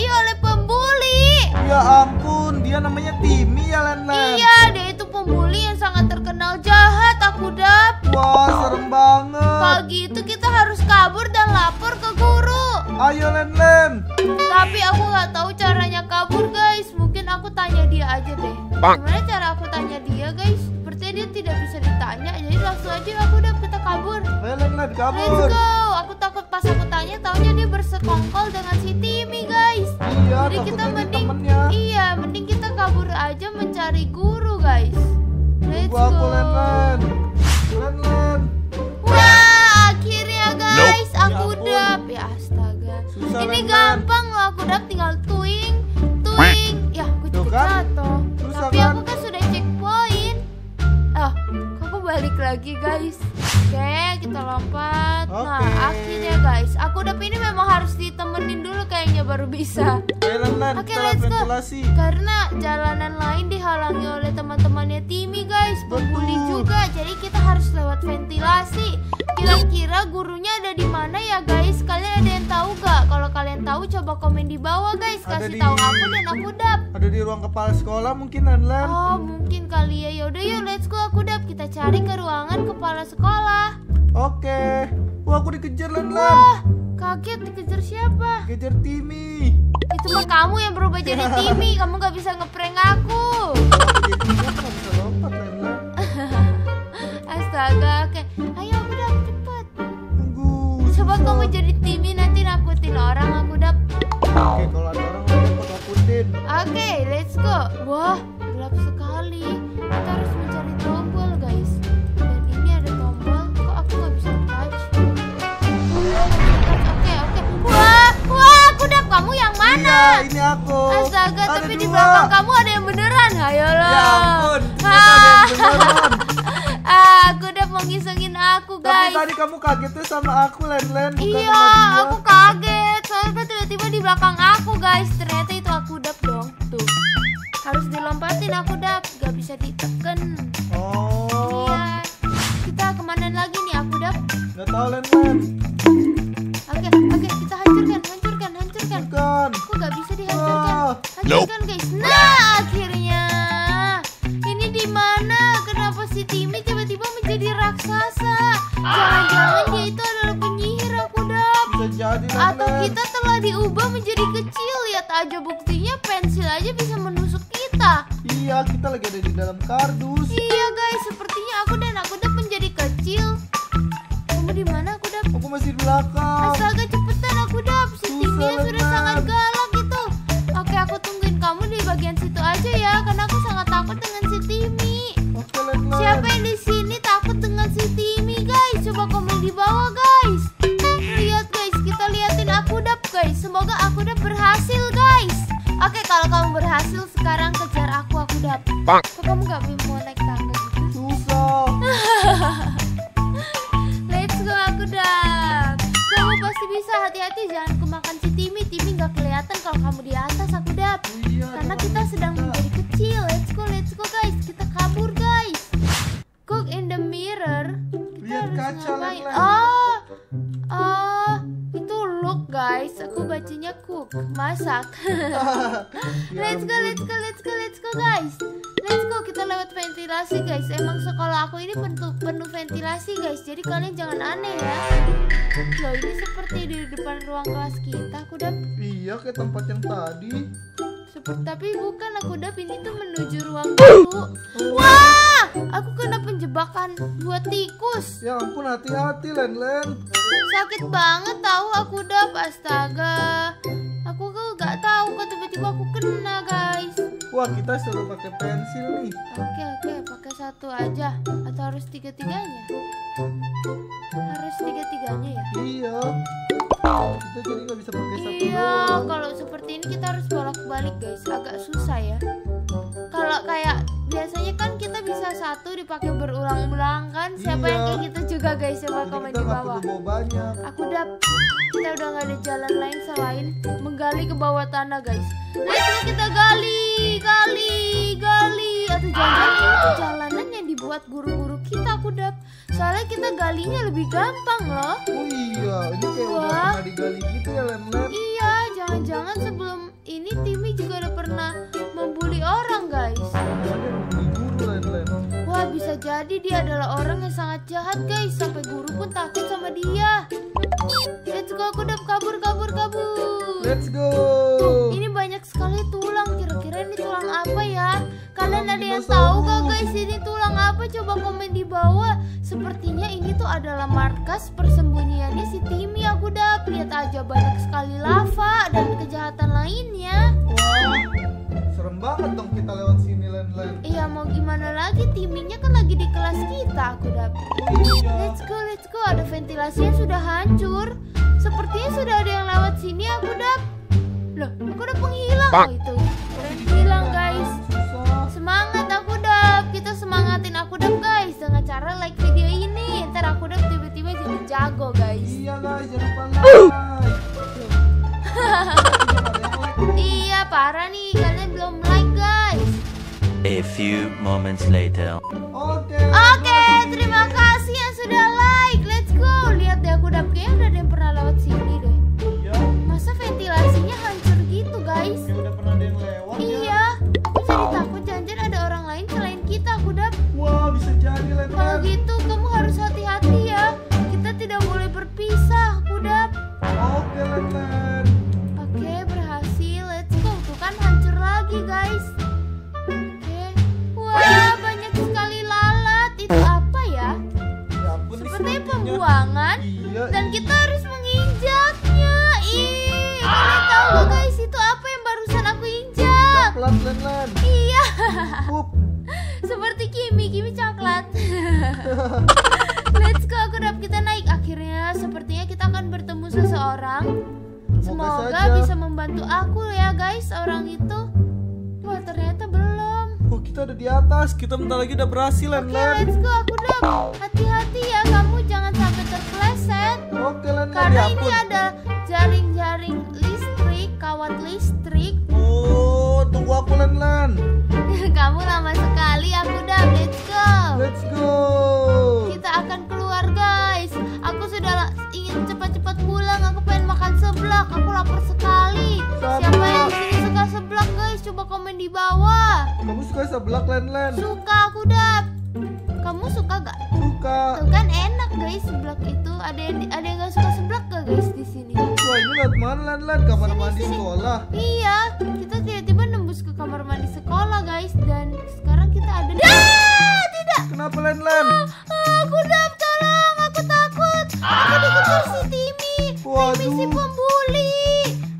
dikuasai oleh pembuli. Ya ampun, dia namanya Timmy ya, LenLen? Iya, dia itu pembuli yang sangat terkenal jahat, Akudap. Wah, serem banget. Kalau gitu kita harus kabur dan lapor ke guru. Ayo, LenLen. Tapi aku nggak tahu caranya kabur, guys. Mungkin aku tanya dia aja deh. Gimana cara aku tanya dia, guys? Sepertinya dia tidak bisa ditanya, jadi langsung aja Akudap kita kabur. Ayo, LenLen, kabur. Let's go. Aku takut pas aku tanya, taunya dia bersekongkol dengan si Timmy, guys. Iya, jadi kita mending kita kabur aja mencari guru, guys. Let's go. LenLen. Wah, akhirnya guys, Akudap. Ya astaga. Susah, ini LenLen. Gampang loh, Akudap tinggal tuing. Ya, aku juga jatuh. Tapi aku kan sudah checkpoint. Aku balik lagi, guys. Oke, kita lompat. Nah, akhirnya guys, Akudap ini memang harus ditemenin dulu kayaknya baru bisa. Oke, let's go. Karena jalanan lain dihalangi oleh teman-temannya Timmy, guys. Pembuli juga. Jadi kita harus lewat ventilasi. Kira-kira gurunya ada di mana ya, guys? Kalian ada yang tahu gak? Kalau kalian tahu coba komen di bawah, guys. Kasih tahu aku dan Akudap. Ada di ruang kepala sekolah mungkin, LenLen. Oh, mungkin kali ya. Yaudah yuk, let's go Akudap. Kita cari ke ruangan kepala sekolah. Oke. Wah, aku dikejar, LenLen. Wah, kaget dikejar siapa? Dikejar Timmy. Itu mah kamu yang berubah jadi Timmy. Kamu gak bisa ngeprank aku. Astaga, oke. Ayo Akudap, cepet. Tunggu. Coba kamu jadi Timmy, nanti nakutin orang, Akudap. Oke, kalau ada orang nakutin. Oke, let's go. Wah, gelap sekali. Kita harus mencari tombol, guys. Dan ini ada tombol. Kok aku gak bisa touch? Oke. Wah, Akudap, kamu yang mana? Iya, ini aku. Astaga, ada tapi dua. Di belakang kamu ada yang beneran. Ayolah. Ya ampun, Akudap mau ngisengin aku, guys. Tapi tadi kamu kagetnya sama aku, LenLen. Iya, aku kaget. Soalnya tiba-tiba di belakang aku, guys. Ternyata itu Akudap dong. Tuh, harus dilompatin Akudap. Gak bisa diteken. Oh. Iya. Kita kemana lagi nih, Akudap? Gak tau, LenLen. Oke, kita hancurkan. Aku gak bisa dihancurkan. Hancurkan, guys. Nah, akhirnya. Ini di mana? Kenapa si Timmy tiba-tiba menjadi raksasa? Jangan-jangan dia itu adalah penyihir, Akudap. Atau kita telah diubah menjadi kecil. Lihat aja buktinya, pensil aja bisa menusuk kita. Iya, kita lagi ada di dalam kardus. Iya, guys. Sepertinya aku dan Akudap menjadi kecil. Kamu di mana, Akudap? Aku masih di belakang. Astaga, cepetan, Akudap. Si Timmy sudah sangat galak gitu. Oke, aku tungguin kamu di bagian situ aja ya, karena aku sangat takut dengan si Timmy. Oke, LenLen. Siapa yang di sini takut dengan si Timmy, guys? Coba komen di bawah, guys. Lihat, guys, kita liatin Akudap, guys. Semoga Akudap berhasil, guys. Oke, kalau kamu berhasil sekarang kejar aku, Akudap. Kok kamu gak mau naik tangga gitu? Susah. Akudap, kamu pasti bisa, hati-hati jangan kemakan si Timmy. Timmy gak kelihatan kalau kamu di atas, Akudap. Iya, karena kita sedang menjadi kecil. Let's go guys, kita kabur, guys. Look in the mirror. Lihat kaca, LenLen. Itu look, guys. Aku bacanya cook, masak. Let's go guys. Let's go, kita lewat ventilasi, guys. Emang sekolah aku ini penuh ventilasi, guys. Jadi kalian jangan aneh ya. Loh, ini seperti di depan ruang kelas kita, Akudap. Iya, kayak tempat yang tadi. Tapi bukan, Akudap, ini tuh menuju ruang guru. Wah, aku kena penjebakan buat tikus. Ya ampun, hati-hati, LenLen. Sakit banget tahu, Akudap. Astaga. Aku gak tahu kok tiba-tiba aku kena, guys. Wah, kita suruh pakai pensil nih. Oke, pakai satu aja atau harus tiga-tiganya? Harus tiga-tiganya ya? Iya. Kita jadi nggak bisa pakai satu. Iya, kalau seperti ini kita harus bolak-balik, guys. Agak susah ya. Kalau kayak biasanya kan kita bisa satu dipakai berulang-ulang kan? Siapa yang kayak gitu juga, guys? Coba komen di bawah. Akudap, kita udah nggak ada jalan lain selain menggali ke bawah tanah, guys. Let's kita gali. Atau jangan-jangan ini tuh jalanan yang dibuat guru-guru kita, Akudap. Soalnya kita galinya lebih gampang loh. Oh iya, ini kayak udah digali gitu ya, LenLen. Iya, jangan-jangan sebelum dia adalah orang yang sangat jahat, guys. Sampai guru pun takut sama dia. Let's go, Akudap. Kabur, kabur, kabur. Let's go. Tuh, ini banyak sekali tulang. Kira-kira ini tulang apa ya? Kalian ada yang tahu gak, guys? Ini tulang apa? Coba komen di bawah. Sepertinya ini tuh adalah markas persembunyiannya si Timmy, Akudap. Lihat aja, banyak sekali lava dan kejahatan lainnya. Serem banget dong kita lewat sini, LenLen. Iya, mau gimana lagi, Timmy-nya kan lagi di kelas kita, Akudap. Let's go, let's go. Ada ventilasinya sudah hancur. Sepertinya sudah ada yang lewat sini, Akudap. Loh, Akudap penghilang loh itu. Penghilang, guys. Semangat, Akudap. Kita semangatin Akudap, guys, dengan cara like video ini. Ntar Akudap tiba-tiba jadi jago, guys. Iya, guys, jangan lupa. Iya, parah nih. A few moments later. Oke, terima kasih yang sudah like. Let's go. Lihat deh, Akudap kayaknya udah ada yang pernah lewat sini deh. Iya. Masa ventilasinya hancur gitu, guys? Kayak udah pernah ada yang lewat. Iya. Aku jadi takut janjian ada orang lain selain kita, Akudap. Wah, bisa jadi lewat. Kalau gitu kamu harus hati-hati ya. Kita tidak boleh berpisah, Akudap. Oke, LenLen. Oke, berhasil. Let's go. Tuh kan hancur lagi, guys. Wah, banyak sekali lalat. Itu apa ya? Seperti pembuangan. Dan kita harus menginjaknya. Ih, kalian tahu gak, guys, itu apa yang barusan aku injak? Coklat. Iya. Seperti Kimi coklat. Let's go, Akudap, kita naik. Akhirnya sepertinya kita akan bertemu seseorang. Semoga bisa membantu aku ya, guys, orang itu. Wah, ternyata belum. Kita ada di atas, kita bentar lagi udah berhasil, LenLen. Oke, let's go, Akudap. Hati-hati ya, kamu jangan sampai terpleset. Oke, LenLen. Karena ini ada jaring-jaring listrik, kawat listrik. Oh, tunggu aku, LenLen. Kamu lama sekali, Akudap. Let's go. Let's go. Kita akan keluar, guys. Aku sudah ingin cepat-cepat pulang. Aku pengen makan seblak. Aku lapar sekali. Siapa yang di sini suka seblak, guys? Coba komen di bawah. Kamu suka seblak, LenLen? Suka, Akudap. Kamu suka gak? Suka. Tuh kan enak, guys, seblak itu. Ada yang gak suka seblak gak, guys, di sini? Wah, ini lewat mana, LenLen? Kamar mandi sekolah. Iya, kita tiba-tiba nembus ke kamar mandi sekolah, guys. Dan sekarang kita ada. Tidak. Kenapa, LenLen? Akudap, tolong, aku takut. Aku dikejar si Timmy. Timmy si pembuli.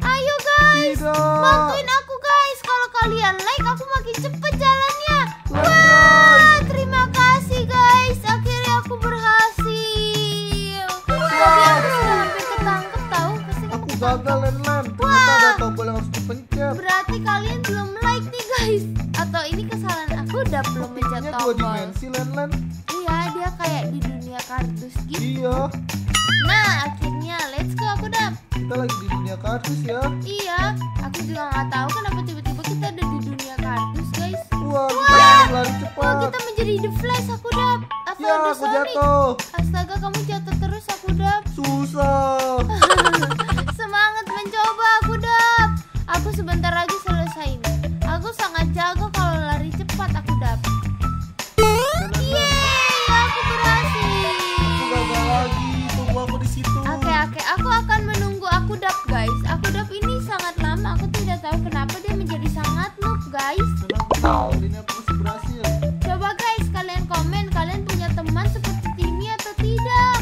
Ayo, guys, bantuin aku, guys. Kalau kalian like, aku makin cepet jalannya. Wah, terima kasih, guys. Akhirnya aku berhasil. Tapi aku sudah hampir ketangkep, tahu? Aku gagal, LenLen. Ternyata ada tombol yang harus dipencet. Berarti kalian belum like nih, guys. Atau ini kesalahan aku udah belum mencet tombol. 2 dimensi, LenLen. Iya, dia kayak di dunia kardus gitu. Iya. Nah, akhirnya let's go, Akudap. Kita lagi di dunia kardus ya. Iya, aku juga nggak tahu kenapa tiba-tiba kita ada di dunia kardus, guys. Wah, lari cepat. Wah, kita menjadi The Flash, Akudap. Atau ya, aku jatuh. Astaga, kamu jatuh terus, Akudap. Susah. Semangat mencoba, Akudap. Aku sebentar lagi selesai ini. Aku sangat jago kalau lari cepat, Akudap. Yeay, aku berhasil. Aku gagal lagi. Aku di situ. Oke, aku akan menunggu Akudap, guys. Akudap ini sangat lama. Aku tidak tahu kenapa dia menjadi sangat noob, guys. Kenapa? Ini aku masih berhasil. Coba, guys, kalian komen. Kalian punya teman seperti Timmy atau tidak?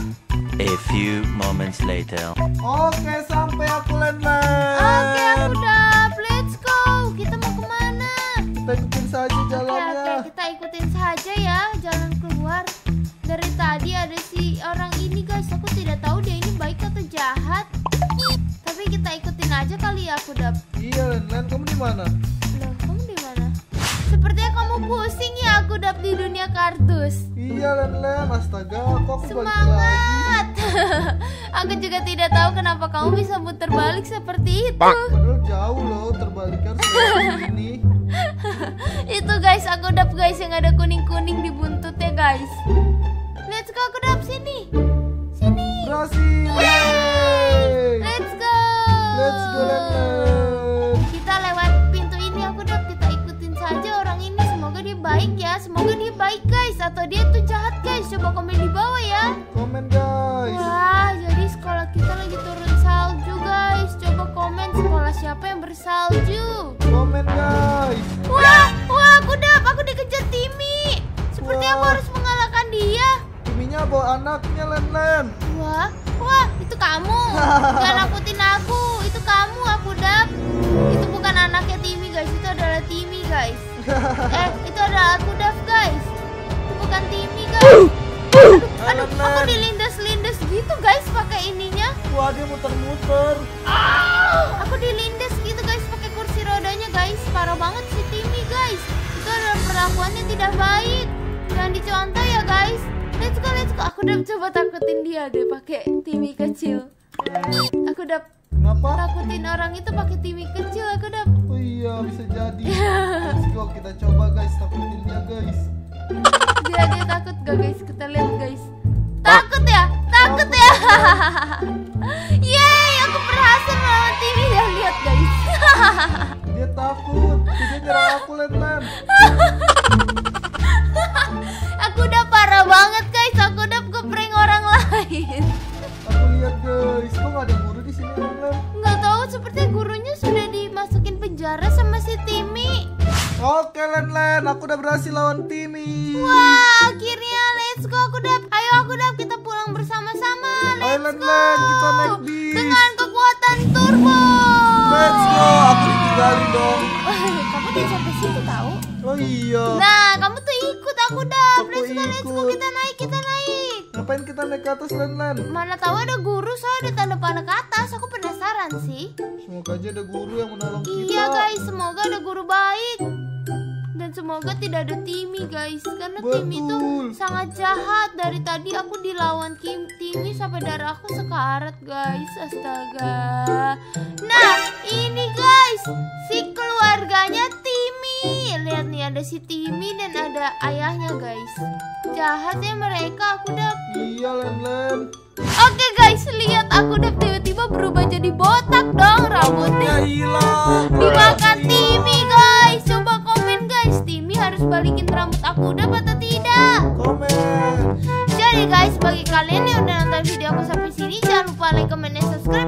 A few moments later. Oke, sampai aku, LenLen. Oke, Akudap. Let's go. Kita mau kemana? Kita ikutin saja jalannya. Oke, kita ikutin saja ya jalan keluar. Dari tadi ada si orang ini, guys. Aku tidak tahu dia ini baik atau jahat. Tapi kita ikutin aja kali ya, Akudap. Iya, LenLen, kamu di mana? Loh, kamu di mana? Sepertinya kamu pusing ya, Akudap, di dunia kardus. Iya, LenLen. Astaga, aku semangat. Aku juga tidak tahu kenapa kamu bisa muter balik seperti itu. Padahal jauh loh terbalikkan ini. Itu, guys, Akudap, guys, yang ada kuning-kuning di buntutnya, guys. Let's go, Akudap, sini. Yeay. Let's go, LenLen. Kita lewat pintu ini, Akudap. Kita ikutin saja orang ini. Semoga dia baik ya. Semoga dia baik, guys. Atau dia tuh jahat. coba komen di bawah ya. Komen guys. Wah, jadi sekolah kita lagi turun salju guys. Coba komen sekolah siapa yang bersalju. Komen guys. Wah, aku dikejar Timmy. Sepertinya aku harus mengalahkan dia. Timmy-nya bawa anaknya LenLen. Wah, itu kamu. Jangan nakutin aku. Itu kamu, Akudap. Itu bukan anaknya Timmy guys. Itu adalah Timmy guys. Itu adalah Akudap guys. Bukan Timmy guys. Aduh, aku dilindas-lindas gitu guys pakai ininya. Wah, dia muter-muter. Aku dilindas gitu guys pakai kursi rodanya guys. Parah banget si Timmy guys. Itu adalah perlakuannya tidak baik. Jangan dicontoh ya guys. Let's go. Aku udah coba takutin dia deh pakai Timmy kecil. Aku udah takutin orang itu pakai Timmy kecil. Aku udah. Oh iya, bisa jadi. Let's go, kita coba guys takutin dia guys. Dia takut gak guys? Kita lihat guys. Takut ya. Yeay, aku berhasil melawan Timmy. Dan lihat guys. Dia takut. Dia nyerang aku LenLen. Aku udah parah banget guys. Aku udah geprank orang lain. Aku lihat guys. Kok gak ada guru di sini LenLen? Nggak tahu. Sepertinya gurunya sudah dimasukin penjara sama si Timmy. Oke LenLen, aku udah berhasil lawan Timmy. Wah, akhirnya let's go Akudap. Ayo Akudap, kita pulang bersama-sama. Let's go LenLen, kita naik bis dengan kekuatan turbo. Let's go, aku ditinggalin dong. Kamu udah sampai situ tahu? Oh iya. Nah, kamu tuh ikut Akudap. Let's go, kita naik. Ngapain kita naik ke atas LenLen? Mana tahu ada guru, soalnya ada tanda panah ke atas. Aku penasaran sih. Semoga aja ada guru yang menolong kita. Iya guys, semoga ada guru baik. Dan semoga tidak ada Timmy guys. Karena Timmy itu sangat jahat. Dari tadi aku dilawan Timmy sampai darah aku sekarat guys. Astaga. Nah ini guys, si keluarganya Timmy. Lihat nih, ada si Timmy dan ada ayahnya guys. Jahatnya mereka Akudap. Iya LenLen. Oke guys, lihat Akudap tiba-tiba berubah jadi botak dong. Rambutnya hilang, dimakan Timmy guys. Coba komen guys, Timmy harus balikin rambut aku udah atau tidak? Komen. Jadi guys, bagi kalian yang udah nonton video aku sampai sini, jangan lupa like, comment, dan subscribe.